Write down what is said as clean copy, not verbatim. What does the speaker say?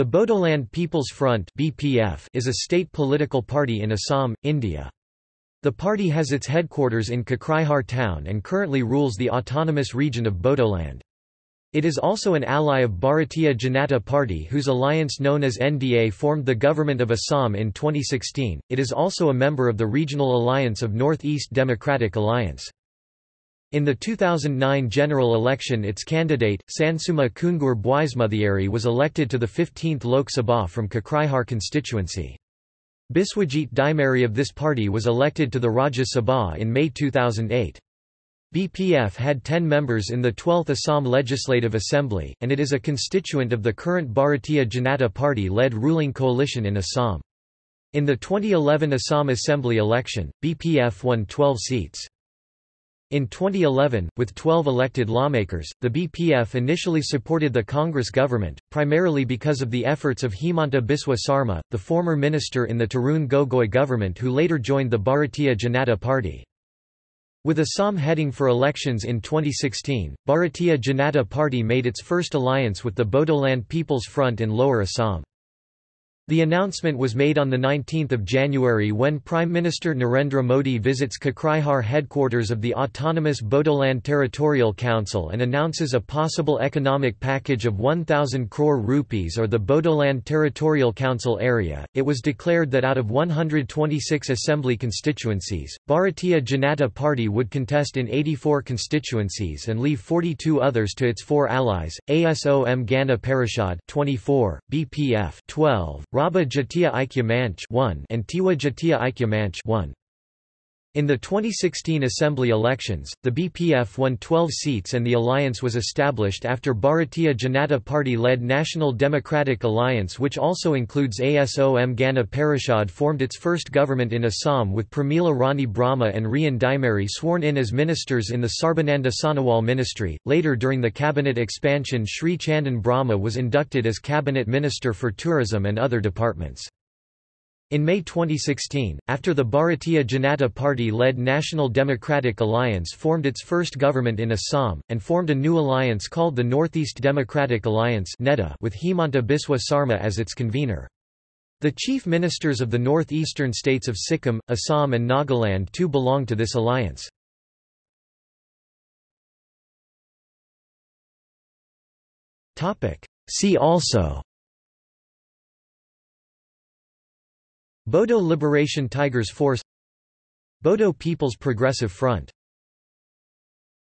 The Bodoland People's Front (BPF) is a state political party in Assam, India. The party has its headquarters in Kakrihar town and currently rules the autonomous region of Bodoland. It is also an ally of Bharatiya Janata Party, whose alliance known as NDA formed the government of Assam in 2016. It is also a member of the regional alliance of Northeast Democratic Alliance. In the 2009 general election, its candidate, Sansuma Khunggur Bwiswmuthiary, was elected to the 15th Lok Sabha from Kakrihar constituency. Biswajit Daimary of this party was elected to the Rajya Sabha in May 2008. BPF had 10 members in the 12th Assam Legislative Assembly, and it is a constituent of the current Bharatiya Janata Party-led ruling coalition in Assam. In the 2011 Assam Assembly election, BPF won 12 seats. In 2011, with 12 elected lawmakers, the BPF initially supported the Congress government, primarily because of the efforts of Himanta Biswa Sarma, the former minister in the Tarun Gogoi government who later joined the Bharatiya Janata Party. With Assam heading for elections in 2016, Bharatiya Janata Party made its first alliance with the Bodoland People's Front in Lower Assam. The announcement was made on 19 January when Prime Minister Narendra Modi visits Kakrihar headquarters of the autonomous Bodoland Territorial Council and announces a possible economic package of 1,000 crore rupees or the Bodoland Territorial Council area. It was declared that out of 126 assembly constituencies, Bharatiya Janata Party would contest in 84 constituencies and leave 42 others to its four allies: ASOM Gana Parishad 24, BPF 12, Baba Jatia Ikya Manch 1 and Tiwa Jatia Ikya Manch 1. In the 2016 assembly elections, the BPF won 12 seats and the alliance was established after Bharatiya Janata Party-led National Democratic Alliance, which also includes ASOM Gana Parishad, formed its first government in Assam with Pramila Rani Brahma and Rian Daimari sworn in as ministers in the Sarbananda Sanawal ministry. Later during the cabinet expansion, Sri Chandan Brahma was inducted as cabinet minister for tourism and other departments. In May 2016, after the Bharatiya Janata Party-led National Democratic Alliance formed its first government in Assam, and formed a new alliance called the Northeast Democratic Alliance with Himanta Biswa Sarma as its convener. The chief ministers of the northeastern states of Sikkim, Assam and Nagaland too belong to this alliance. See also: Bodo Liberation Tigers Force, Bodo People's Progressive Front.